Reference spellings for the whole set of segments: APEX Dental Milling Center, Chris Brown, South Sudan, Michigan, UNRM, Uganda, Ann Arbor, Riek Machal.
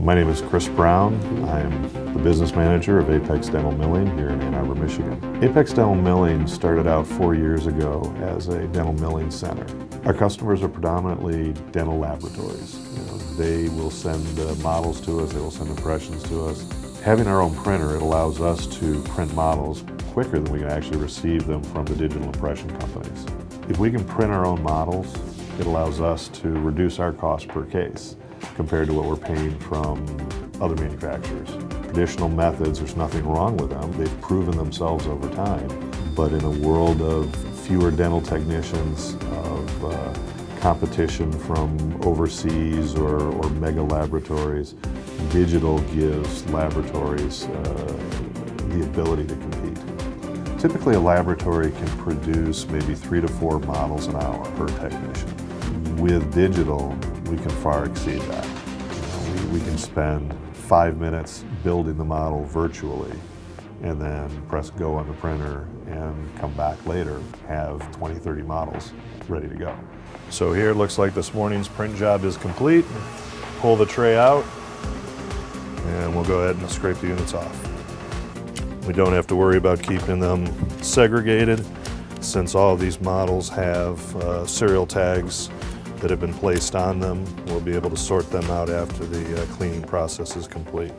My name is Chris Brown. I am the business manager of APEX Dental Milling here in Ann Arbor, Michigan. APEX Dental Milling started out 4 years ago as a dental milling center. Our customers are predominantly dental laboratories. They will send models to us, they will send impressions to us. Having our own printer, it allows us to print models quicker than we can actually receive them from the digital impression companies. If we can print our own models, it allows us to reduce our cost per case compared to what we're paying from other manufacturers. Traditional methods, there's nothing wrong with them. They've proven themselves over time. But in a world of fewer dental technicians, of competition from overseas or mega laboratories, digital gives laboratories the ability to compete. Typically a laboratory can produce maybe 3 to 4 models an hour per technician. With digital, we can far exceed that. We can spend 5 minutes building the model virtually and then press go on the printer and come back later, have 20, 30 models ready to go. So here it looks like this morning's print job is complete. Pull the tray out and we'll go ahead and scrape the units off. We don't have to worry about keeping them segregated since all of these models have serial tags that have been placed on them. We'll be able to sort them out after the cleaning process is complete.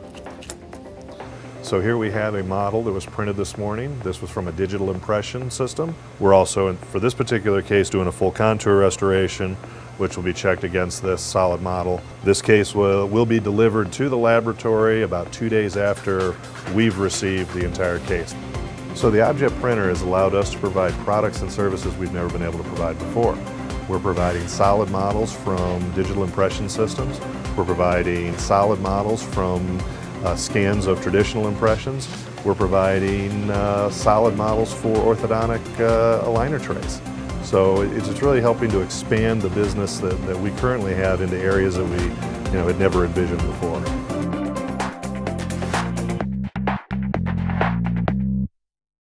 So here we have a model that was printed this morning. This was from a digital impression system. We're also, for this particular case, doing a full contour restoration, which will be checked against this solid model. This case will be delivered to the laboratory about 2 days after we've received the entire case. So the object printer has allowed us to provide products and services we've never been able to provide before. We're providing solid models from digital impression systems. We're providing solid models from scans of traditional impressions. We're providing solid models for orthodontic aligner trays. So it's really helping to expand the business that we currently have into areas that we had never envisioned before.